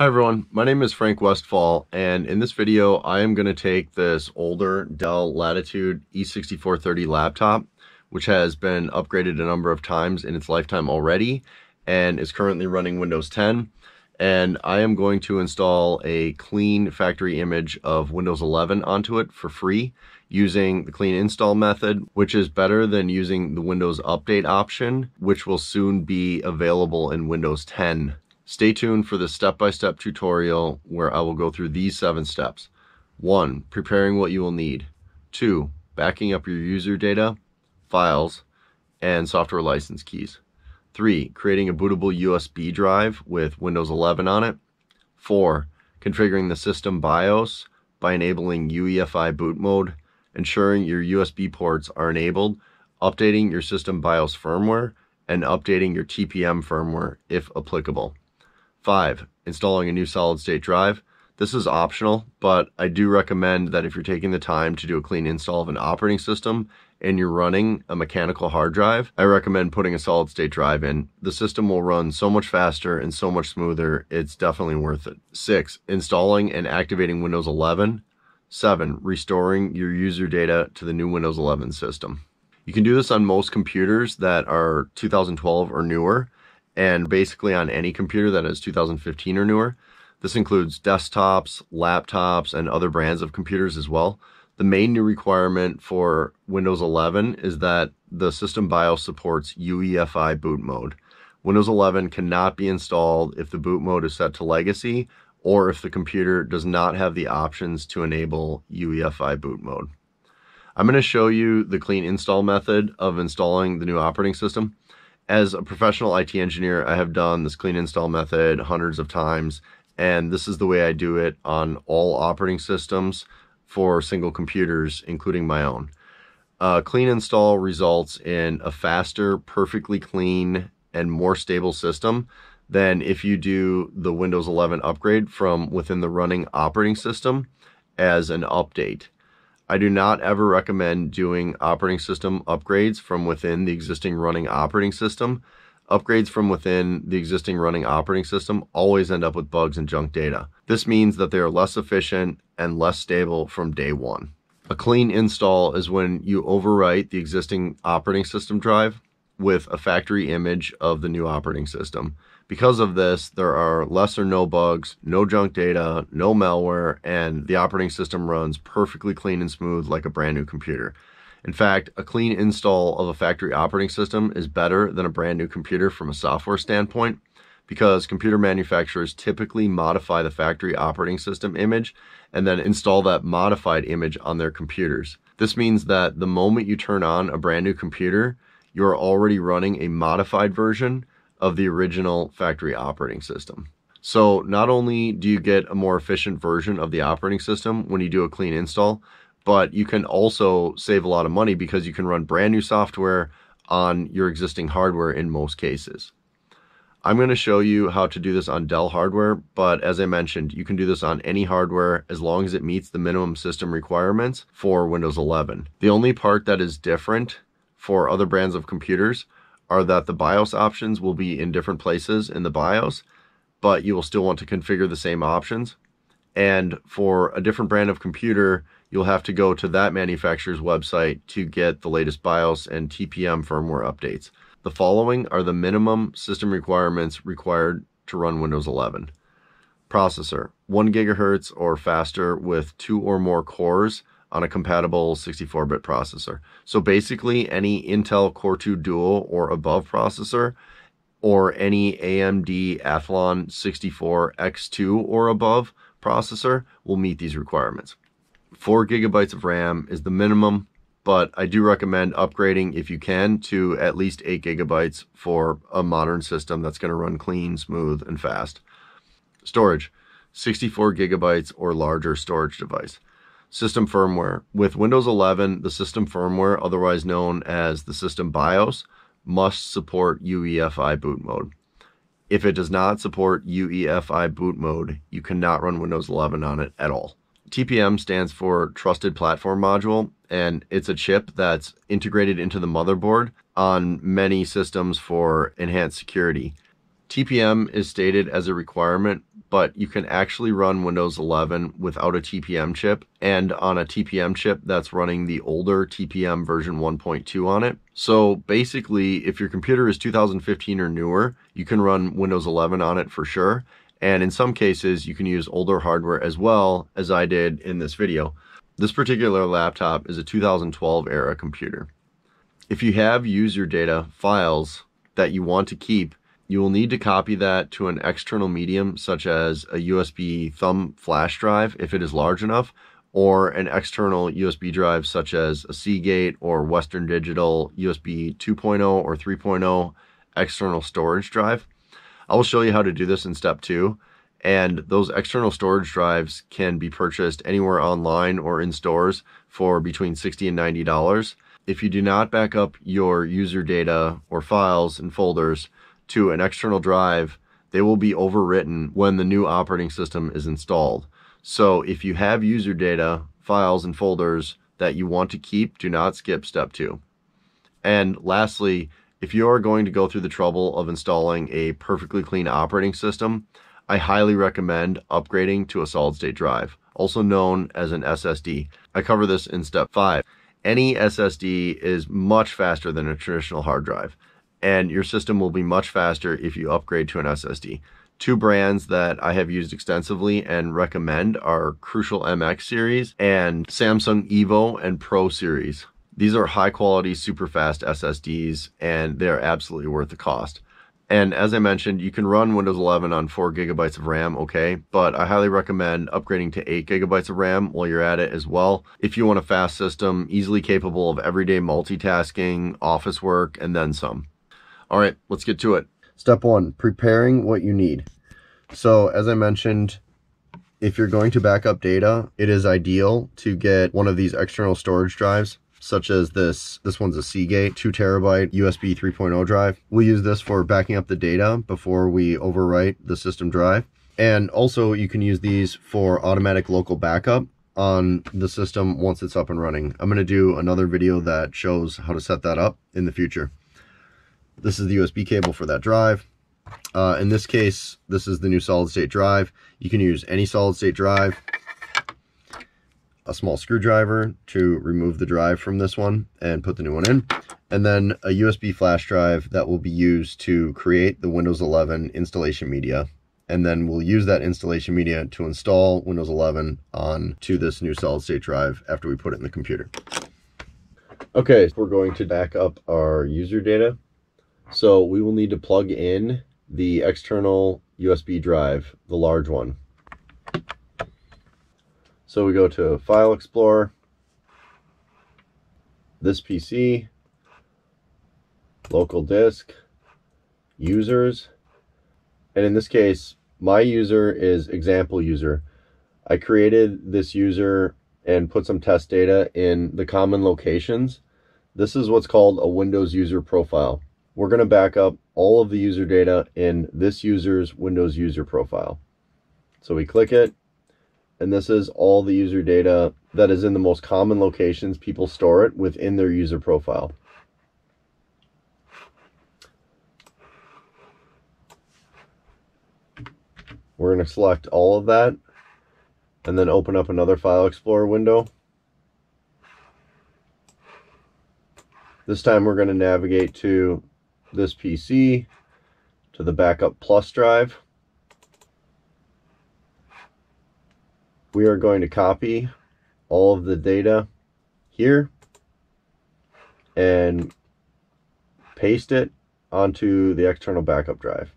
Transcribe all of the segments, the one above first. Hi everyone, my name is Frank Westphal, and in this video I am going to take this older Dell Latitude E6430 laptop, which has been upgraded a number of times in its lifetime already and is currently running Windows 10, and I am going to install a clean factory image of Windows 11 onto it for free using the clean install method, which is better than using the Windows Update option, which will soon be available in Windows 10. Stay tuned for the step-by-step tutorial where I will go through these 7 steps. 1. Preparing what you will need. 2. Backing up your user data, files, and software license keys. 3. Creating a bootable USB drive with Windows 11 on it. 4. Configuring the system BIOS by enabling UEFI boot mode, ensuring your USB ports are enabled, updating your system BIOS firmware, and updating your TPM firmware if applicable. 5. Installing a new solid-state drive. This is optional, but I do recommend that if you're taking the time to do a clean install of an operating system and you're running a mechanical hard drive, I recommend putting a solid-state drive in. The system will run so much faster and so much smoother, it's definitely worth it. 6. Installing and activating Windows 11. 7. Restoring your user data to the new Windows 11 system. You can do this on most computers that are 2012 or newer, and basically on any computer that is 2015 or newer. This includes desktops, laptops, and other brands of computers as well. The main new requirement for Windows 11 is that the system BIOS supports UEFI boot mode. Windows 11 cannot be installed if the boot mode is set to legacy or if the computer does not have the options to enable UEFI boot mode. I'm going to show you the clean install method of installing the new operating system. As a professional IT engineer, I have done this clean install method hundreds of times, and this is the way I do it on all operating systems for single computers, including my own. Clean install results in a faster, perfectly clean, and more stable system than if you do the Windows 11 upgrade from within the running operating system as an update. I do not ever recommend doing operating system upgrades from within the existing running operating system. Upgrades from within the existing running operating system always end up with bugs and junk data. This means that they are less efficient and less stable from day one. A clean install is when you overwrite the existing operating system drive with a factory image of the new operating system. Because of this, there are less or no bugs, no junk data, no malware, and the operating system runs perfectly clean and smooth like a brand new computer. In fact, a clean install of a factory operating system is better than a brand new computer from a software standpoint, because computer manufacturers typically modify the factory operating system image and then install that modified image on their computers. This means that the moment you turn on a brand new computer, you're already running a modified version of the original factory operating system. So not only do you get a more efficient version of the operating system when you do a clean install, but you can also save a lot of money because you can run brand new software on your existing hardware in most cases. I'm going to show you how to do this on Dell hardware, but as I mentioned, you can do this on any hardware as long as it meets the minimum system requirements for Windows 11. The only part that is different for other brands of computers are that the BIOS options will be in different places in the BIOS, but you will still want to configure the same options. And for a different brand of computer, you'll have to go to that manufacturer's website to get the latest BIOS and TPM firmware updates. The following are the minimum system requirements required to run Windows 11. Processor, 1 gigahertz or faster with 2 or more cores on a compatible 64-bit processor. So basically any Intel Core 2 Dual or above processor, or any AMD Athlon 64X2 or above processor will meet these requirements. 4 gigabytes of RAM is the minimum, but I do recommend upgrading if you can to at least 8 gigabytes for a modern system that's going to run clean, smooth, and fast. Storage, 64 gigabytes or larger storage device. System firmware. With Windows 11, the system firmware, otherwise known as the system BIOS, must support UEFI boot mode. If it does not support UEFI boot mode, you cannot run Windows 11 on it at all. TPM stands for Trusted Platform Module, and it's a chip that's integrated into the motherboard on many systems for enhanced security. TPM is stated as a requirement but you can actually run Windows 11 without a TPM chip, and on a TPM chip that's running the older TPM version 1.2 on it. So basically, if your computer is 2015 or newer, you can run Windows 11 on it for sure. And in some cases, you can use older hardware as well, as I did in this video. This particular laptop is a 2012 era computer. If you have user data files that you want to keep, you will need to copy that to an external medium, such as a USB thumb flash drive, if it is large enough, or an external USB drive, such as a Seagate or Western Digital USB 2.0 or 3.0 external storage drive. I will show you how to do this in step 2, and those external storage drives can be purchased anywhere online or in stores for between $60 and $90. If you do not back up your user data or files and folders to an external drive, they will be overwritten when the new operating system is installed. So if you have user data, files, and folders that you want to keep, do not skip step 2. And lastly, if you are going to go through the trouble of installing a perfectly clean operating system, I highly recommend upgrading to a solid-state drive, also known as an SSD. I cover this in step 5. Any SSD is much faster than a traditional hard drive, and your system will be much faster if you upgrade to an SSD. Two brands that I have used extensively and recommend are Crucial MX series and Samsung Evo and Pro series. These are high-quality, super-fast SSDs, and they are absolutely worth the cost. And as I mentioned, you can run Windows 11 on 4 GB of RAM, okay? But I highly recommend upgrading to 8 GB of RAM while you're at it as well. If you want a fast system, easily capable of everyday multitasking, office work, and then some. All right, let's get to it. Step 1, preparing what you need. So as I mentioned, if you're going to back up data, it is ideal to get one of these external storage drives, such as this one's a Seagate 2 TB USB 3.0 drive. We'll use this for backing up the data before we overwrite the system drive. And also you can use these for automatic local backup on the system once it's up and running. I'm gonna do another video that shows how to set that up in the future. This is the USB cable for that drive. In this case, this is the new solid-state drive. You can use any solid-state drive. A small screwdriver to remove the drive from this one and put the new one in, and then a USB flash drive that will be used to create the Windows 11 installation media, and then we'll use that installation media to install Windows 11 onto this new solid-state drive after we put it in the computer. Okay, so we're going to back up our user data, so we will need to plug in the external USB drive, the large one. So we go to File Explorer, This PC, Local Disk, Users, and in this case, my user is Example User. I created this user and put some test data in the common locations. This is what's called a Windows User Profile. We're going to back up all of the user data in this user's Windows User Profile. So we click it. And this is all the user data that is in the most common locations people store it within their user profile. We're going to select all of that and then open up another File Explorer window. This time we're going to navigate to this PC, to the Backup Plus drive. We are going to copy all of the data here and paste it onto the external backup drive.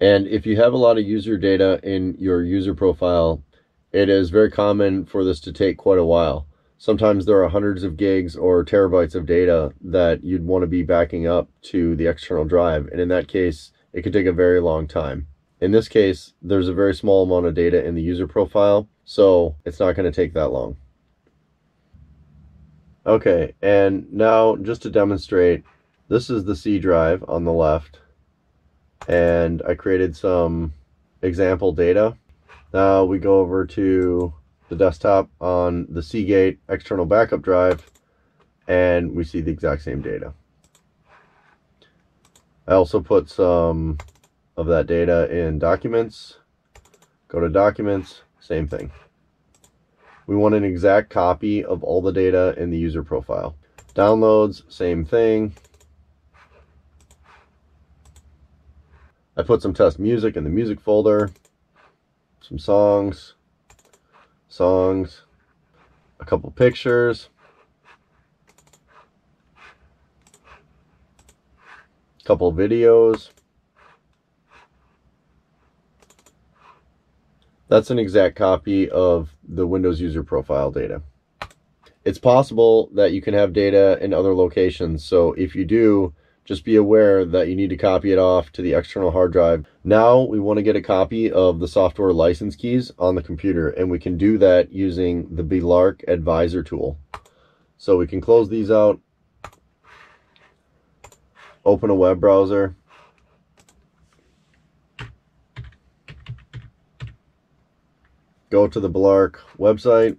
And if you have a lot of user data in your user profile, it is very common for this to take quite a while. Sometimes there are hundreds of gigs or terabytes of data that you'd want to be backing up to the external drive. And in that case, it could take a very long time. In this case, there's a very small amount of data in the user profile, so it's not going to take that long. Okay, and now just to demonstrate, this is the C drive on the left, and I created some example data. Now we go over to the desktop on the Seagate external backup drive, and we see the exact same data. I also put some of that data in Documents. Go to Documents, same thing. We want an exact copy of all the data in the user profile. Downloads, same thing. I put some test music in the music folder, some songs, a couple pictures, a couple videos. That's an exact copy of the Windows user profile data. It's possible that you can have data in other locations, so if you do, just be aware that you need to copy it off to the external hard drive. Now we want to get a copy of the software license keys on the computer, and we can do that using the Belarc Advisor tool. So we can close these out, open a web browser, go to the Belarc website,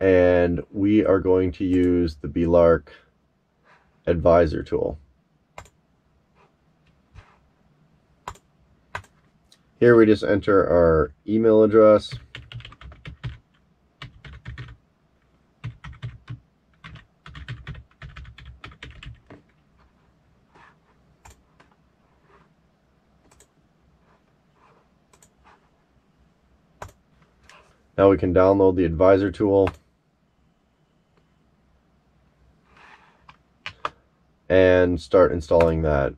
and we are going to use the Belarc Advisor tool. Here we just enter our email address. Now we can download the Advisor tool. And start installing that.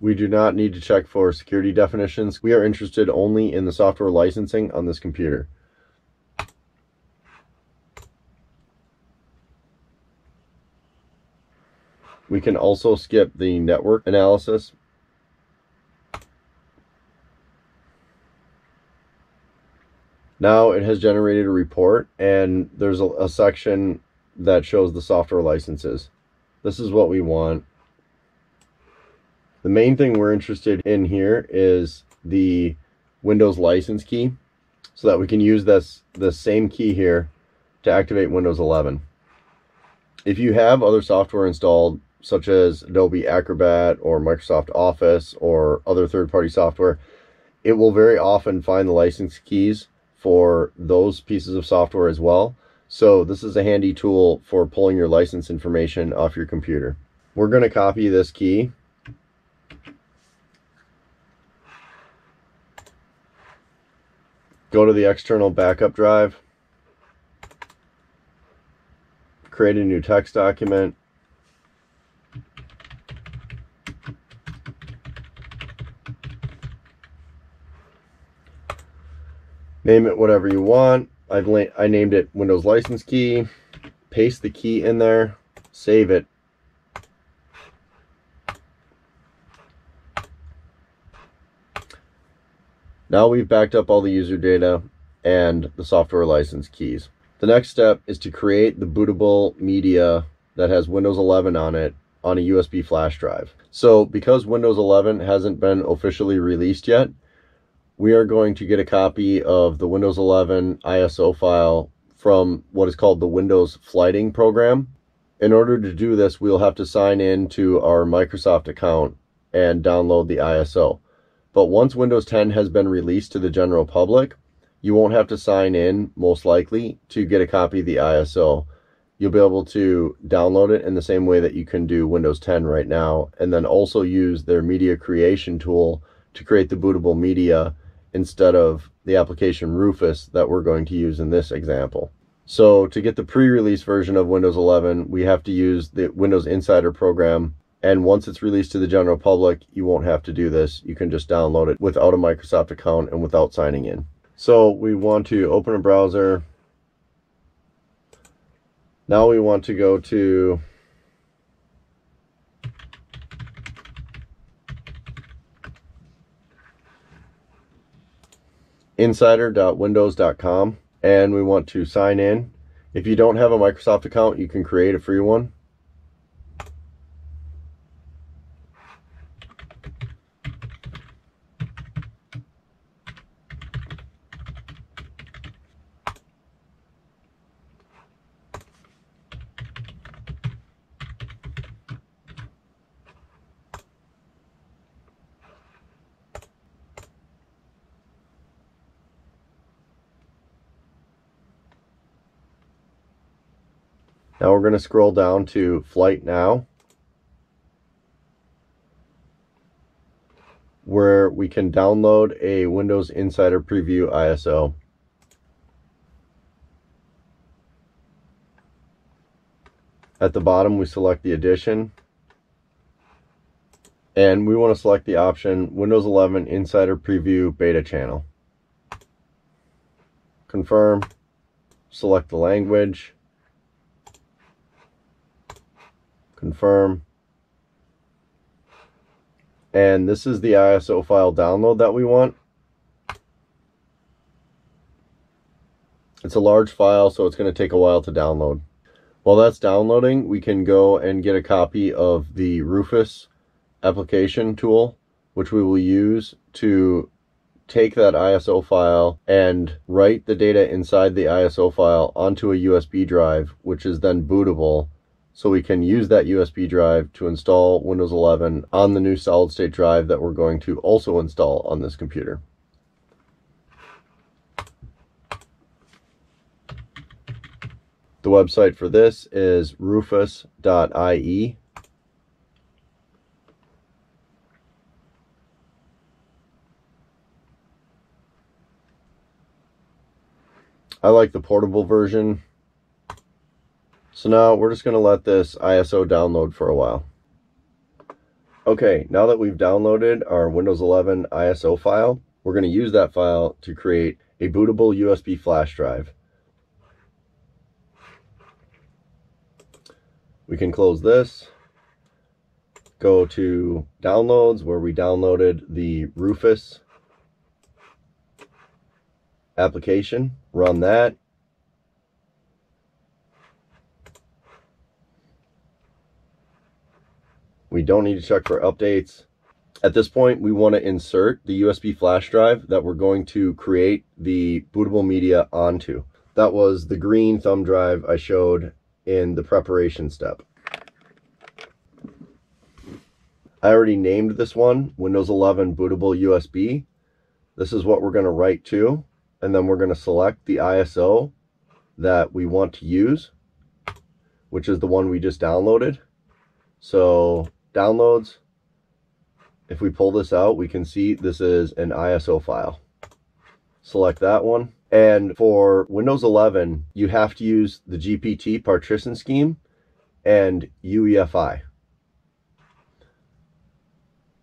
We do not need to check for security definitions. We are interested only in the software licensing on this computer. We can also skip the network analysis. Now it has generated a report, and there's a section that shows the software licenses. This is what we want. The main thing we're interested in here is the Windows license key, so that we can use the same key here to activate Windows 11. If you have other software installed, such as Adobe Acrobat or Microsoft Office or other third-party software, it will very often find the license keys for those pieces of software as well. So this is a handy tool for pulling your license information off your computer. We're going to copy this key. Go to the external backup drive. Create a new text document. Name it whatever you want. I named it Windows license key. Paste the key in there, save it. Now we've backed up all the user data and the software license keys. The next step is to create the bootable media that has Windows 11 on it on a USB flash drive. So because Windows 11 hasn't been officially released yet, we are going to get a copy of the Windows 11 ISO file from what is called the Windows Flighting program. In order to do this, we'll have to sign in to our Microsoft account and download the ISO. But once Windows 10 has been released to the general public, you won't have to sign in, most likely, to get a copy of the ISO. You'll be able to download it in the same way that you can do Windows 10 right now, and then also use their media creation tool to create the bootable media instead of the application Rufus that we're going to use in this example. So to get the pre-release version of Windows 11, we have to use the Windows Insider program. And once it's released to the general public, you won't have to do this. You can just download it without a Microsoft account and without signing in. So we want to open a browser. Now we want to go to insider.windows.com, and we want to sign in. If you don't have a Microsoft account, you can create a free one. Now we're going to scroll down to Flight Now, where we can download a Windows Insider Preview ISO. At the bottom, we select the edition, and we want to select the option Windows 11 Insider Preview Beta Channel. Confirm, select the language, confirm, and this is the ISO file download that we want. It's a large file, so it's going to take a while to download. While that's downloading, we can go and get a copy of the Rufus application tool, which we will use to take that ISO file and write the data inside the ISO file onto a USB drive, which is then bootable, so we can use that USB drive to install Windows 11 on the new solid state drive that we're going to also install on this computer. The website for this is rufus.ie. I like the portable version. So now we're just going to let this ISO download for a while. Okay, now that we've downloaded our Windows 11 ISO file, we're going to use that file to create a bootable USB flash drive. We can close this, go to Downloads, where we downloaded the Rufus application, run that. We don't need to check for updates. At this point, we want to insert the USB flash drive that we're going to create the bootable media onto. That was the green thumb drive I showed in the preparation step. I already named this one Windows 11 Bootable USB. This is what we're going to write to, and then we're going to select the ISO that we want to use, which is the one we just downloaded. So downloads, if we pull this out, we can see this is an ISO file. Select that one. And for Windows 11, you have to use the GPT partition scheme and UEFI.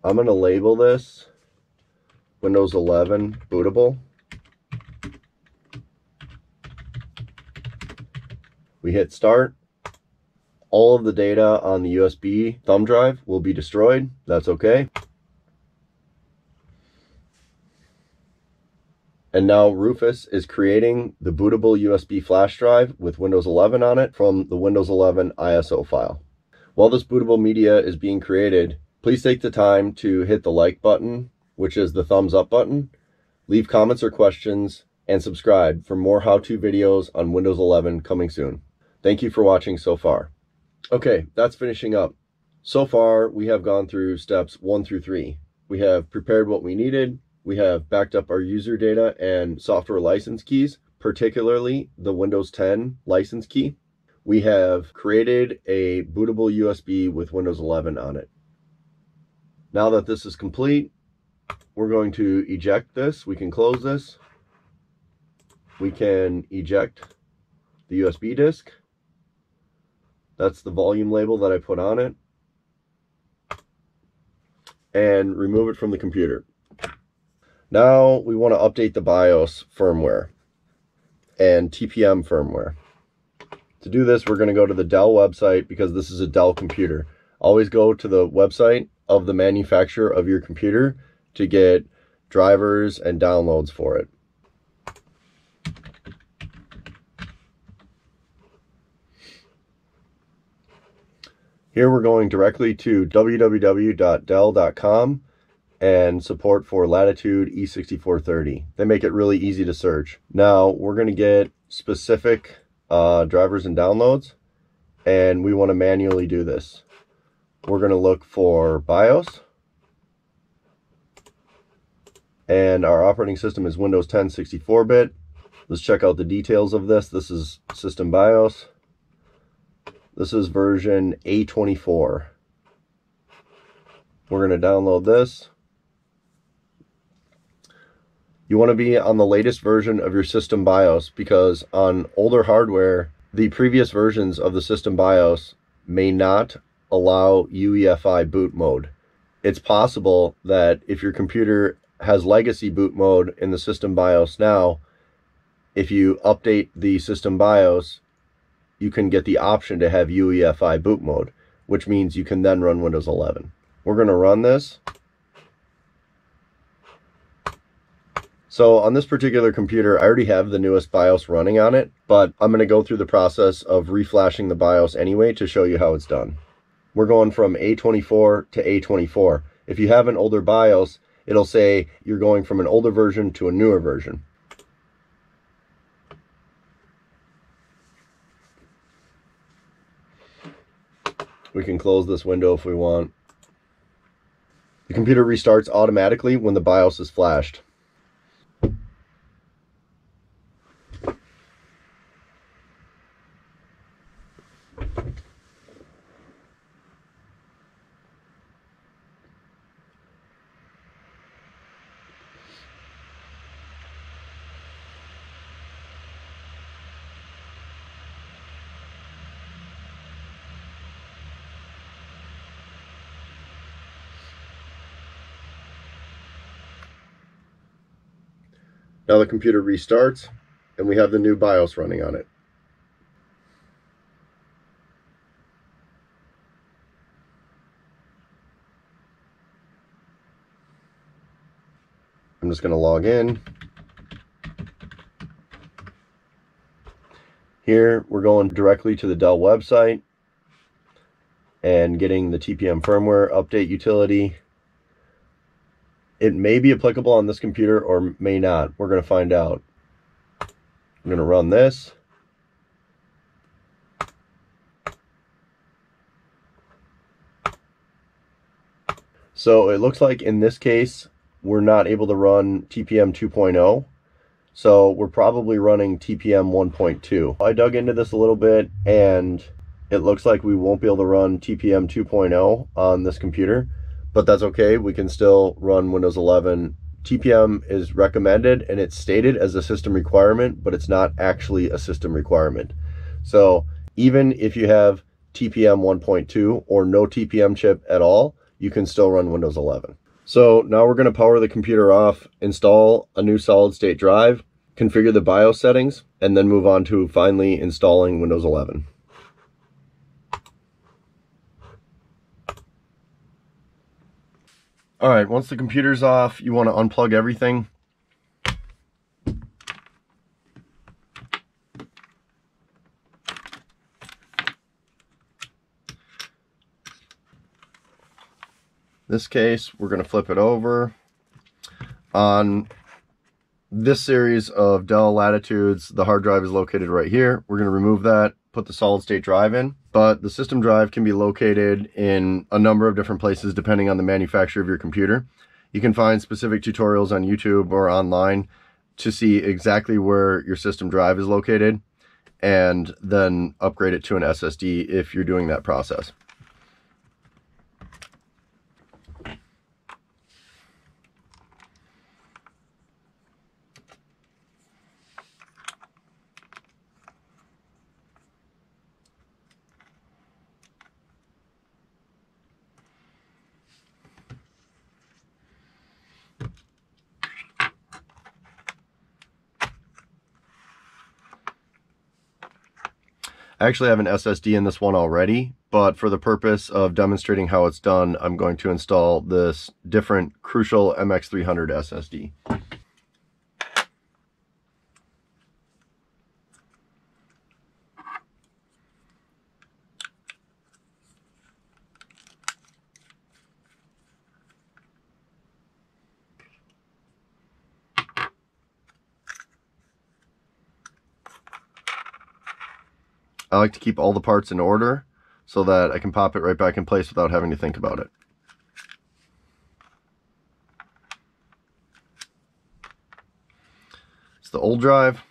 I'm going to label this Windows 11 bootable. We hit start. All of the data on the USB thumb drive will be destroyed. That's okay. And now Rufus is creating the bootable USB flash drive with Windows 11 on it from the Windows 11 ISO file. While this bootable media is being created, please take the time to hit the like button, which is the thumbs up button, leave comments or questions, and subscribe for more how-to videos on Windows 11 coming soon. Thank you for watching so far. Okay, that's finishing up. So far, we have gone through steps 1 through 3. We have prepared what we needed. We have backed up our user data and software license keys, particularly the Windows 10 license key. We have created a bootable USB with Windows 11 on it. Now that this is complete, we're going to eject this. We can close this. We can eject the USB disk. That's the volume label that I put on it. And remove it from the computer. Now we want to update the BIOS firmware and TPM firmware. To do this, we're going to go to the Dell website because this is a Dell computer. Always go to the website of the manufacturer of your computer to get drivers and downloads for it. Here we're going directly to www.dell.com. and support for Latitude E6430. They make it really easy to search. Now we're going to get specific drivers and downloads, and we want to manually do this. We're going to look for BIOS, and our operating system is Windows 10 64-bit. Let's check out the details of this. This is system BIOS. This is version A24. We're going to download this. You want to be on the latest version of your system BIOS, because on older hardware, the previous versions of the system BIOS may not allow UEFI boot mode. It's possible that if your computer has legacy boot mode in the system BIOS now, if you update the system BIOS, you can get the option to have UEFI boot mode, which means you can then run Windows 11. We're going to run this. So on this particular computer, I already have the newest BIOS running on it, but I'm going to go through the process of reflashing the BIOS anyway to show you how it's done. We're going from A24 to A24. If you have an older BIOS, it'll say you're going from an older version to a newer version. We can close this window if we want. The computer restarts automatically when the BIOS is flashed. Now the computer restarts, and we have the new BIOS running on it. I'm just going to log in. Here we're going directly to the Dell website and getting the TPM firmware update utility. It may be applicable on this computer or may not. We're going to find out. I'm going to run this. So it looks like in this case, we're not able to run TPM 2.0. So we're probably running TPM 1.2. I dug into this a little bit, and it looks like we won't be able to run TPM 2.0 on this computer. But that's okay, we can still run Windows 11. TPM is recommended, and it's stated as a system requirement, but it's not actually a system requirement. So even if you have TPM 1.2 or no TPM chip at all, you can still run Windows 11. So now we're gonna power the computer off, install a new solid state drive, configure the BIOS settings, and then move on to finally installing Windows 11. All right, once the computer's off, you want to unplug everything. In this case, we're going to flip it over. On this series of Dell Latitudes, the hard drive is located right here. We're going to remove that, put the solid state drive in. But the system drive can be located in a number of different places depending on the manufacturer of your computer. You can find specific tutorials on YouTube or online to see exactly where your system drive is located, and then upgrade it to an SSD if you're doing that process. I actually have an SSD in this one already, but for the purpose of demonstrating how it's done, I'm going to install this different Crucial MX300 SSD. I like to keep all the parts in order so that I can pop it right back in place without having to think about it. It's the old drive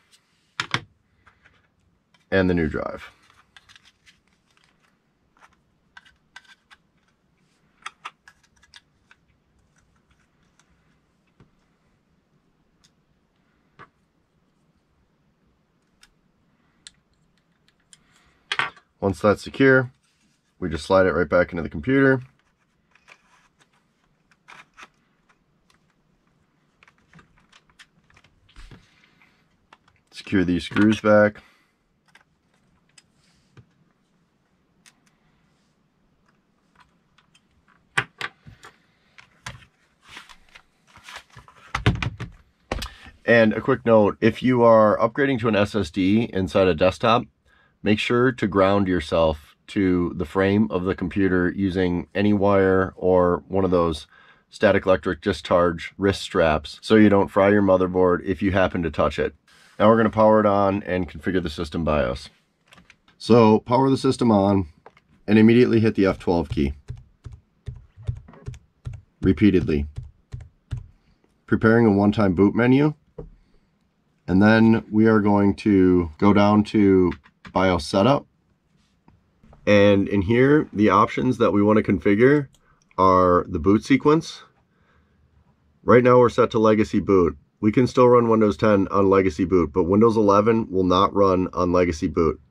and the new drive. Once that's secure, we just slide it right back into the computer. Secure these screws back. And a quick note, if you are upgrading to an SSD inside a desktop, make sure to ground yourself to the frame of the computer using any wire or one of those static electric discharge wrist straps so you don't fry your motherboard if you happen to touch it. Now we're going to power it on and configure the system BIOS. So power the system on and immediately hit the F12 key. Repeatedly. Preparing a one-time boot menu. And then we are going to go down to BIOS setup. And in here, the options that we want to configure are the boot sequence. Right now we're set to legacy boot. We can still run Windows 10 on legacy boot, but Windows 11 will not run on legacy boot.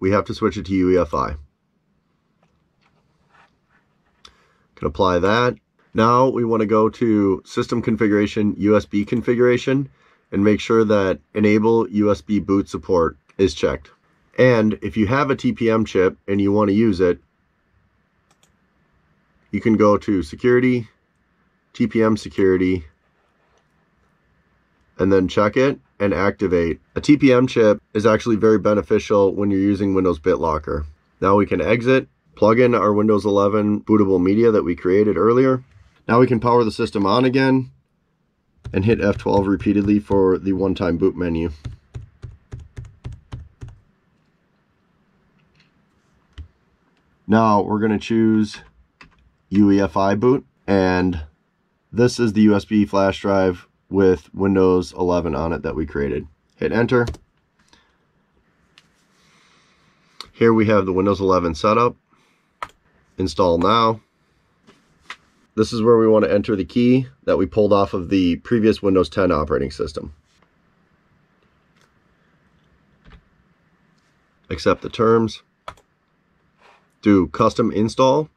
We have to switch it to UEFI. Can apply that. Now we want to go to system configuration, USB configuration, and make sure that enable USB boot support is checked. And if you have a TPM chip and you want to use it, you can go to security, TPM security, and then check it and activate. A TPM chip is actually very beneficial when you're using Windows BitLocker. Now we can exit, plug in our Windows 11 bootable media that we created earlier. Now we can power the system on again and hit F12 repeatedly for the one-time boot menu. Now we're going to choose UEFI boot, and this is the USB flash drive with Windows 11 on it that we created. Hit enter. Here we have the Windows 11 setup. Install now. This is where we want to enter the key that we pulled off of the previous Windows 10 operating system. Accept the terms. Do custom install.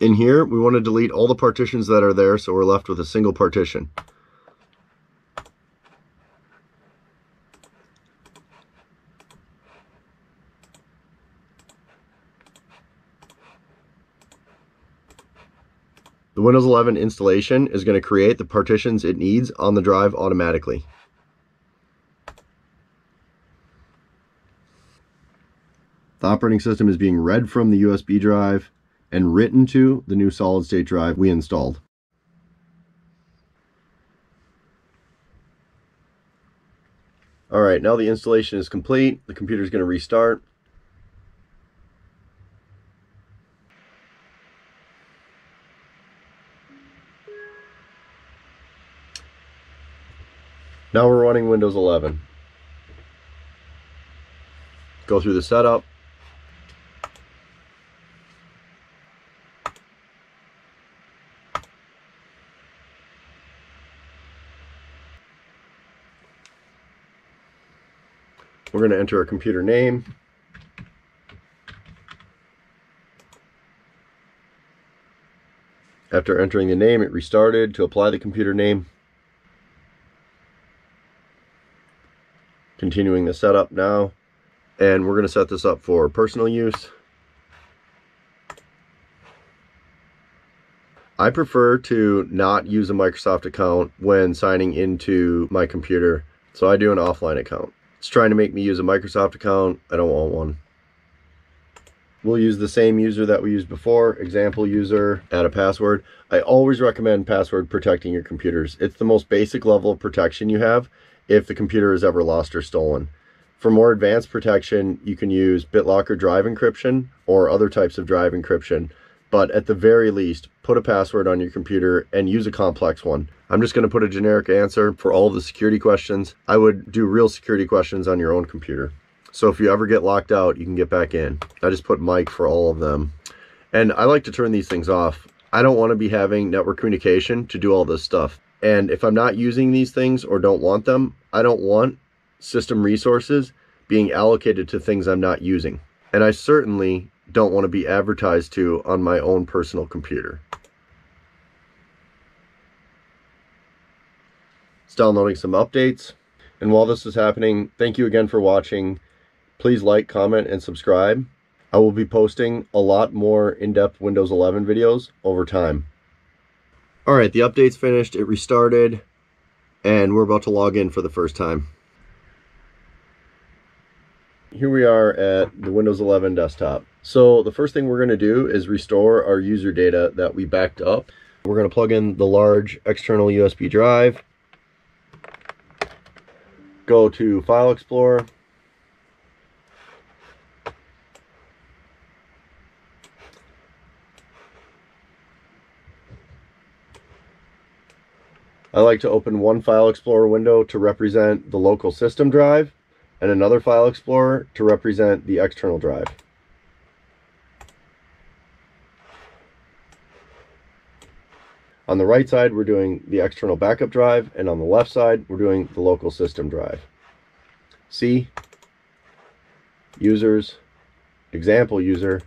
In here, we want to delete all the partitions that are there, so we're left with a single partition. The Windows 11 installation is going to create the partitions it needs on the drive automatically. The operating system is being read from the USB drive and written to the new solid-state drive we installed. All right, now the installation is complete. The computer is going to restart. Now we're running Windows 11. Go through the setup. We're going to enter our computer name. After entering the name, it restarted to apply the computer name. Continuing the setup now, and we're going to set this up for personal use. I prefer to not use a Microsoft account when signing into my computer, so I do an offline account. It's trying to make me use a Microsoft account. I don't want one. We'll use the same user that we used before, example user, add a password. I always recommend password protecting your computers. It's the most basic level of protection you have if the computer is ever lost or stolen. For more advanced protection, you can use BitLocker drive encryption or other types of drive encryption, but at the very least, put a password on your computer and use a complex one. I'm just gonna put a generic answer for all of the security questions. I would do real security questions on your own computer. So if you ever get locked out, you can get back in. I just put Mike for all of them. And I like to turn these things off. I don't want to be having network communication to do all this stuff. And if I'm not using these things or don't want them, I don't want system resources being allocated to things I'm not using. and I certainly don't want to be advertised to on my own personal computer. It's downloading some updates, and while this is happening, thank you again for watching. Please like, comment, and subscribe. I will be posting a lot more in-depth Windows 11 videos over time. All right, the update's finished, it restarted, and we're about to log in for the first time. Here we are at the Windows 11 desktop. So the first thing we're going to do is restore our user data that we backed up. We're going to plug in the large external USB drive, go to File Explorer, I like to open one File Explorer window to represent the local system drive and another File Explorer to represent the external drive. On the right side, we're doing the external backup drive, and on the left side, we're doing the local system drive. C, users, example user,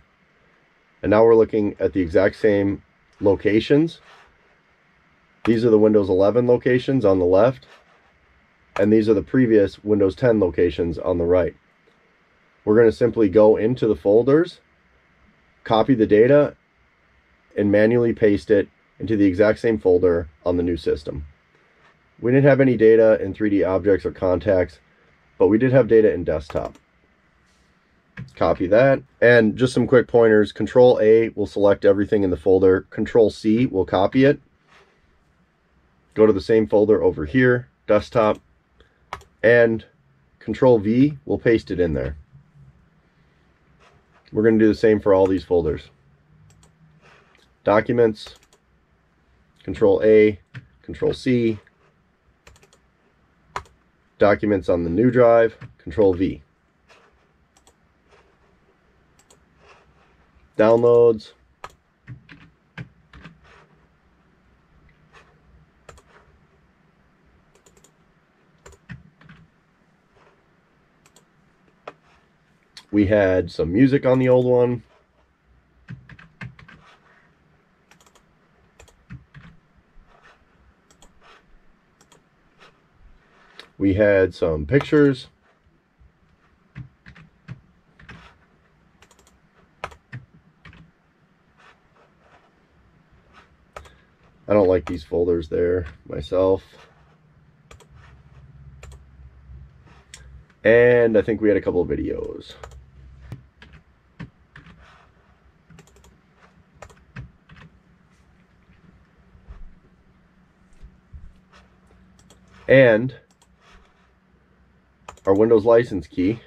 and now we're looking at the exact same locations. These are the Windows 11 locations on the left, and these are the previous Windows 10 locations on the right. We're going to simply go into the folders, copy the data, and manually paste it into the exact same folder on the new system. We didn't have any data in 3D objects or contacts, but we did have data in desktop. Copy that, and just some quick pointers. Control A will select everything in the folder. Control C will copy it. Go to the same folder over here, desktop, and Control V will paste it in there. We're going to do the same for all these folders. Documents, Control A, Control C, documents on the new drive, Control V. Downloads, we had some music on the old one. We had some pictures. I don't like these folders there myself. And I think we had a couple of videos. And our Windows license key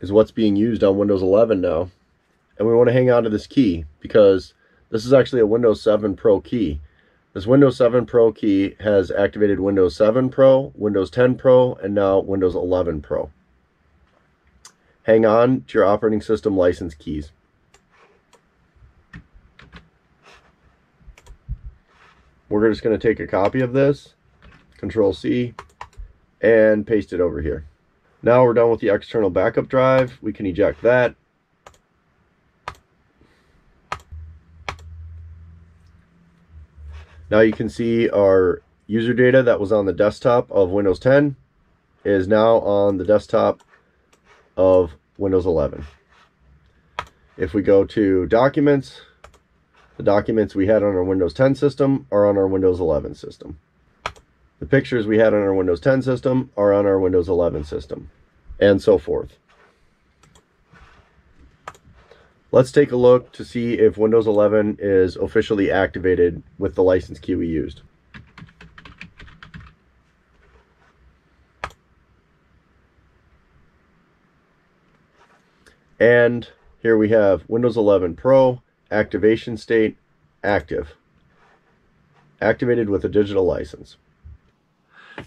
is what's being used on Windows 11 now. And we want to hang on to this key because this is actually a Windows 7 Pro key. This Windows 7 Pro key has activated Windows 7 Pro, Windows 10 Pro, and now Windows 11 Pro. Hang on to your operating system license keys. We're just going to take a copy of this, Control C, and paste it over here. Now we're done with the external backup drive. We can eject that. Now you can see our user data that was on the desktop of Windows 10 is now on the desktop of Windows 11. If we go to Documents, the documents we had on our Windows 10 system are on our Windows 11 system. The pictures we had on our Windows 10 system are on our Windows 11 system, and so forth. Let's take a look to see if Windows 11 is officially activated with the license key we used. And here we have Windows 11 Pro, activation state, active. Activated with a digital license.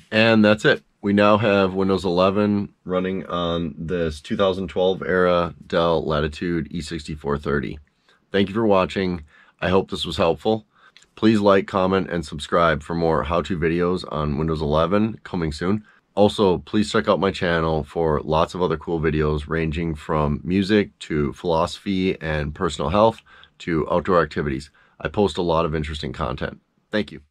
And that's it. We now have Windows 11 running on this 2012 era Dell Latitude E6430. Thank you for watching. I hope this was helpful. Please like, comment, and subscribe for more how-to videos on Windows 11 coming soon. Also, please check out my channel for lots of other cool videos ranging from music to philosophy and personal health to outdoor activities. I post a lot of interesting content. Thank you.